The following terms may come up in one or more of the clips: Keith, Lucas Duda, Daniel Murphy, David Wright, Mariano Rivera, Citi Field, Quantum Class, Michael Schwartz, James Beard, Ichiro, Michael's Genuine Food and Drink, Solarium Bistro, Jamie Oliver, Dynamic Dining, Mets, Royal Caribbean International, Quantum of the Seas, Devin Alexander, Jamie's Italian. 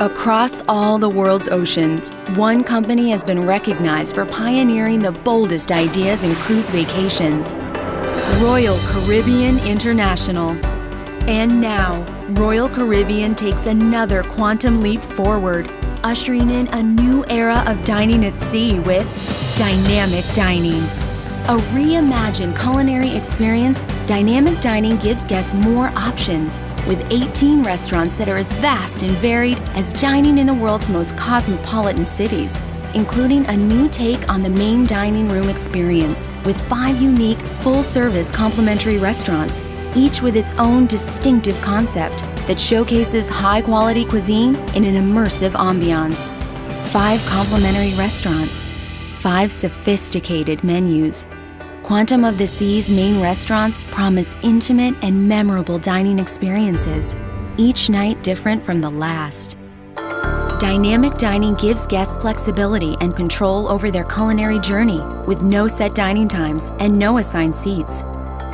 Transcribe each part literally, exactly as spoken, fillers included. Across all the world's oceans, one company has been recognized for pioneering the boldest ideas in cruise vacations. Royal Caribbean International. And now, Royal Caribbean takes another quantum leap forward, ushering in a new era of dining at sea with Dynamic Dining. A reimagined culinary experience, Dynamic Dining gives guests more options, with eighteen restaurants that are as vast and varied as dining in the world's most cosmopolitan cities, including a new take on the main dining room experience, with five unique, full-service complimentary restaurants, each with its own distinctive concept that showcases high-quality cuisine in an immersive ambiance. Five complimentary restaurants, five sophisticated menus. Quantum of the Seas' main restaurants promise intimate and memorable dining experiences, each night different from the last. Dynamic Dining gives guests flexibility and control over their culinary journey, with no set dining times and no assigned seats,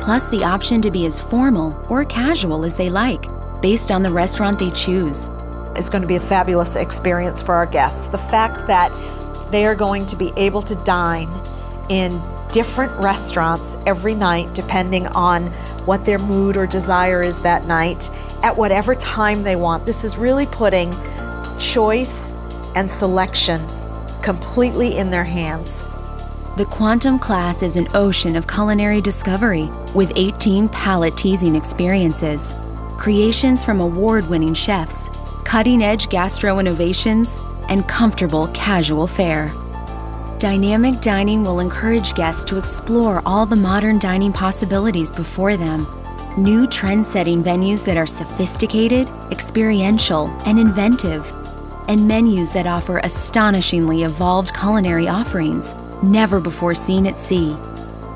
plus the option to be as formal or casual as they like, based on the restaurant they choose. It's going to be a fabulous experience for our guests. The fact that they are going to be able to dine in different restaurants every night, depending on what their mood or desire is that night, at whatever time they want. This is really putting choice and selection completely in their hands. The Quantum Class is an ocean of culinary discovery, with eighteen palate-teasing experiences, creations from award-winning chefs, cutting-edge gastro innovations, and comfortable casual fare. Dynamic Dining will encourage guests to explore all the modern dining possibilities before them. New trend-setting venues that are sophisticated, experiential, and inventive, and menus that offer astonishingly evolved culinary offerings never before seen at sea.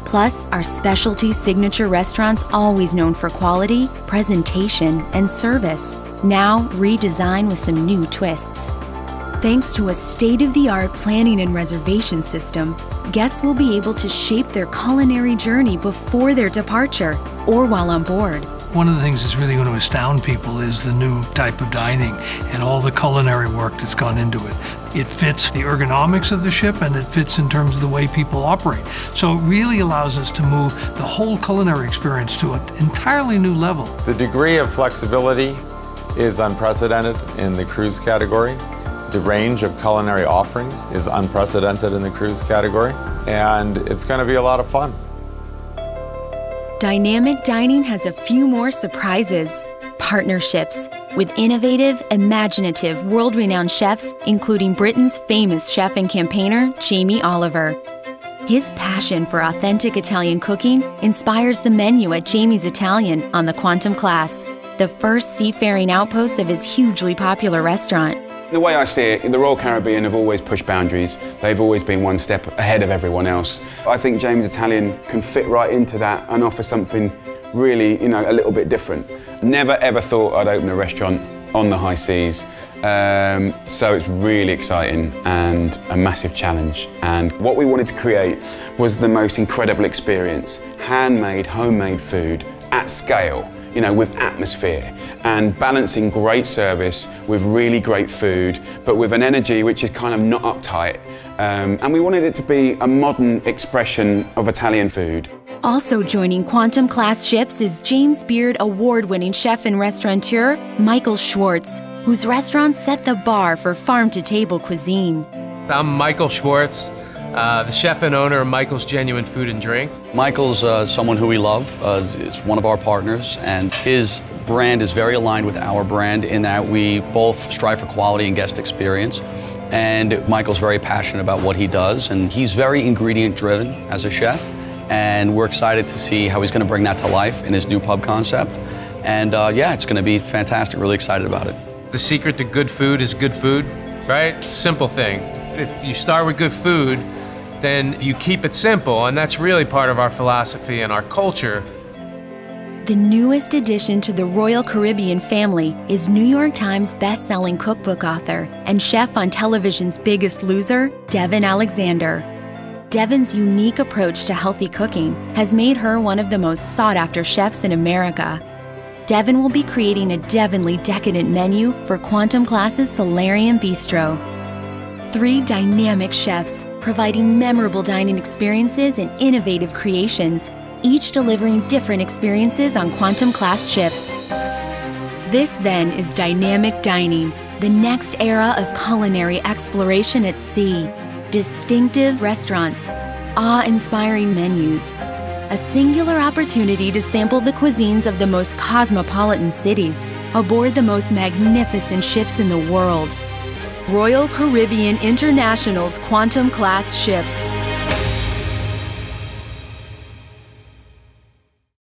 Plus, our specialty signature restaurants, always known for quality, presentation, and service, now redesigned with some new twists. Thanks to a state-of-the-art planning and reservation system, guests will be able to shape their culinary journey before their departure or while on board. One of the things that's really going to astound people is the new type of dining and all the culinary work that's gone into it. It fits the ergonomics of the ship, and it fits in terms of the way people operate. So it really allows us to move the whole culinary experience to an entirely new level. The degree of flexibility is unprecedented in the cruise category. The range of culinary offerings is unprecedented in the cruise category, and it's going to be a lot of fun. Dynamic Dining has a few more surprises. Partnerships with innovative, imaginative, world-renowned chefs, including Britain's famous chef and campaigner, Jamie Oliver. His passion for authentic Italian cooking inspires the menu at Jamie's Italian on the Quantum Class, the first seafaring outpost of his hugely popular restaurant. The way I see it, the Royal Caribbean have always pushed boundaries. They've always been one step ahead of everyone else. I think Jamie's Italian can fit right into that and offer something really, you know, a little bit different. Never ever thought I'd open a restaurant on the high seas. Um, so it's really exciting and a massive challenge. And what we wanted to create was the most incredible experience. Handmade, homemade food at scale. You know, with atmosphere and balancing great service with really great food, but with an energy which is kind of not uptight. Um, and we wanted it to be a modern expression of Italian food. Also joining Quantum Class ships is James Beard award-winning chef and restaurateur Michael Schwartz, whose restaurant set the bar for farm-to-table cuisine. I'm Michael Schwartz, Uh, the chef and owner of Michael's Genuine Food and Drink. Michael's uh, someone who we love. Uh, it's one of our partners, and his brand is very aligned with our brand in that we both strive for quality and guest experience. And Michael's very passionate about what he does, and he's very ingredient-driven as a chef. And we're excited to see how he's going to bring that to life in his new pub concept. And uh, yeah, it's going to be fantastic. Really excited about it. The secret to good food is good food, right? Simple thing. If you start with good food, then you keep it simple, and that's really part of our philosophy and our culture. The newest addition to the Royal Caribbean family is New York Times best-selling cookbook author and chef on television's Biggest Loser, Devin Alexander. Devin's unique approach to healthy cooking has made her one of the most sought-after chefs in America. Devin will be creating a Devonly decadent menu for Quantum Class's Solarium Bistro. Three dynamic chefs providing memorable dining experiences and innovative creations, each delivering different experiences on Quantum Class ships. This then is Dynamic Dining, the next era of culinary exploration at sea. Distinctive restaurants, awe-inspiring menus, a singular opportunity to sample the cuisines of the most cosmopolitan cities aboard the most magnificent ships in the world. Royal Caribbean International's Quantum Class ships.